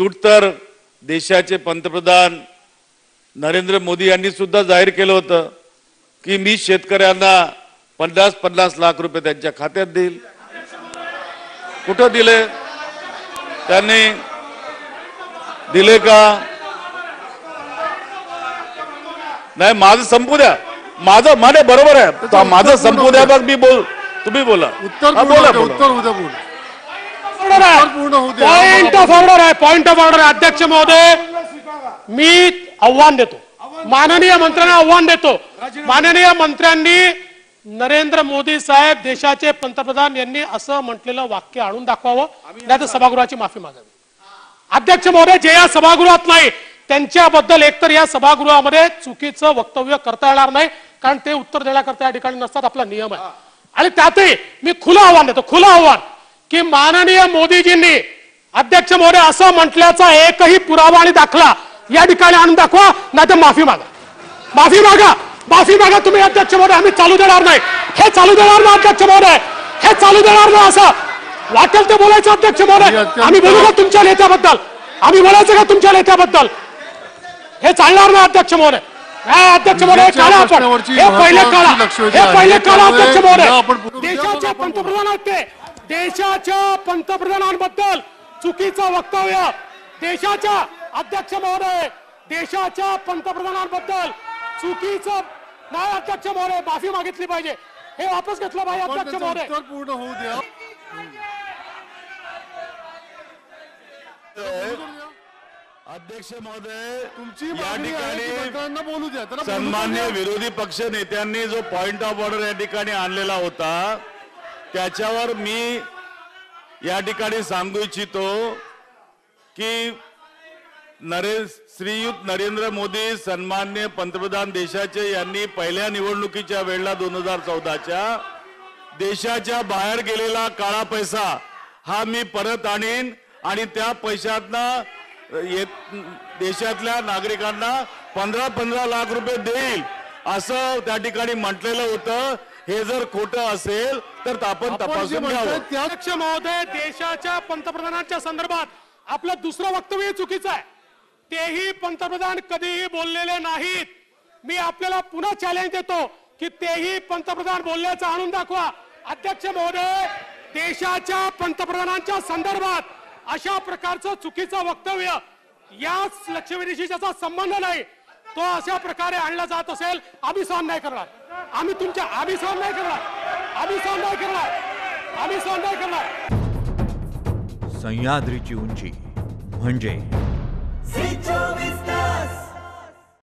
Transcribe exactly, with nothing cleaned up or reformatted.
सूटतर देशाचे पंतप्रधान नरेंद्र मोदी यांनी सुद्धा जाहीर केलं होतं की मी शेतकऱ्यांना पन्नास पन्नास लाख रुपये त्यांच्या खात्यात देईल। कुठे दिले? त्यांनी दिले का नाही? माझं संपू द्या, माझं माने बरोबर आहे, माझं संपू द्या, बस मी बोल, तुम्ही बोला। उत्तर बोला, उत्तर उद्या बोल। पॉइंट ऑफ ऑर्डर है, पॉइंट ऑफ ऑर्डर है। अध्यक्ष महोदय, मी आव्हान देतो, माननीय मंत्र्यांना आव्हान देतो। माननीय मंत्र्यांनी नरेंद्र मोदी साहेब देशाचे पंतप्रधान यांनी असं म्हटलेलं वाक्य आणून दाखवावं, नाहीतर सभागृहाची माफी मागावी। अध्यक्ष महोदय, जे या सभागृहात नाही त्यांच्याबद्दल एकतर या सभागृहामध्ये चुकीचं वक्तव्य करता येणार नाही, कारण ते उत्तर देण्याकरता या ठिकाणी नसतात, आपला नियम आहे। आणि त्यातही मी खुलं आव्हान देतो, खुलं आव्हान कि माननीय मोदीजींनी अध्यक्ष महोदय असं म्हटल्याचा एकही पुरावा आणि दाखला या ठिकाणी आणून दाखवा, नाही तर माफी मागा, माफी मागा, माफी मागा। तुम्ही अध्यक्ष महोदय, आम्ही चालू देणार नाही, हे चालू देणार नाही अध्यक्ष महोदय, हे चालू देणार नाही। असं वाटेल ते बोलायचं अध्यक्ष महोदय। आम्ही बोलू का तुमच्या नेत्याबद्दल? आम्ही बोलायचं का तुमच्या नेत्याबद्दल? हे चालणार नाही अध्यक्ष महोदय। काय अध्यक्ष महोदय, काढा आपण हे पहिले, काढा हे पहिले, काढा अध्यक्ष महोदय। देशाचे पंतप्रधान आहेत ते, देशाच्या पंतप्रधानांबद्दल चुकीचं वक्तव्य, देशाच्या अध्यक्ष महोदय, देशाच्या पंतप्रधानांबद्दल चुकीचं नाही अध्यक्ष महोदय, माफी मागितली पाहिजे, हे वापस घेतलं पाहिजे अध्यक्ष महोदय। उत्तर पूर्ण होऊ द्या अध्यक्ष महोदय, तुमची मागणी आहे, बोलू द्या। सन्मान्य विरोधी पक्ष नेत्यांनी जो पॉइंट ऑफ ऑर्डर या ठिकाणी आणलेला होता, त्याच्यावर मी या ठिकाणी सांगू इच्छितो की नरेंद्र श्रीयुत नरेंद्र मोदी सन्मान्य पंतप्रधान देशाचे यांनी पहिल्या निवडणुकीच्या वेळेला दोन हजार चौदाच्या देशाच्या बाहेर गेलेला काळा पैसा हा मी परत आणीन आणि त्या पैशातनं देशातल्या नागरिकांना पंधरा पंधरा लाख रुपये देईल असं त्या ठिकाणी म्हटलेलं होतं। हे जर खोटं असेल तर आपण तपासून घ्यावं। अध्यक्ष महोदय, देशाच्या पंतप्रधानांच्या संदर्भात आपलं दुसरं वक्तव्य चुकीचं आहे, तेही पंतप्रधान कधीही बोललेले नाहीत। मी आपल्याला पुन्हा चॅलेंज देतो की तेही पंतप्रधान बोलल्याचं आणून दाखवा। अध्यक्ष महोदय, देशाच्या पंतप्रधानांच्या संदर्भात अशा प्रकारचं चुकीचं वक्तव्य, याच लक्षवेधीशी ज्याचा संबंध नाही तो अशा प्रकारे आणला जात असेल, आम्ही सहन नाही करणार। आम्ही तुमच्या आम्ही सहन नाही करणार आम्ही सहन नाही करणार आम्ही सहन नाही करणार। सह्याद्रीची उंची म्हणजे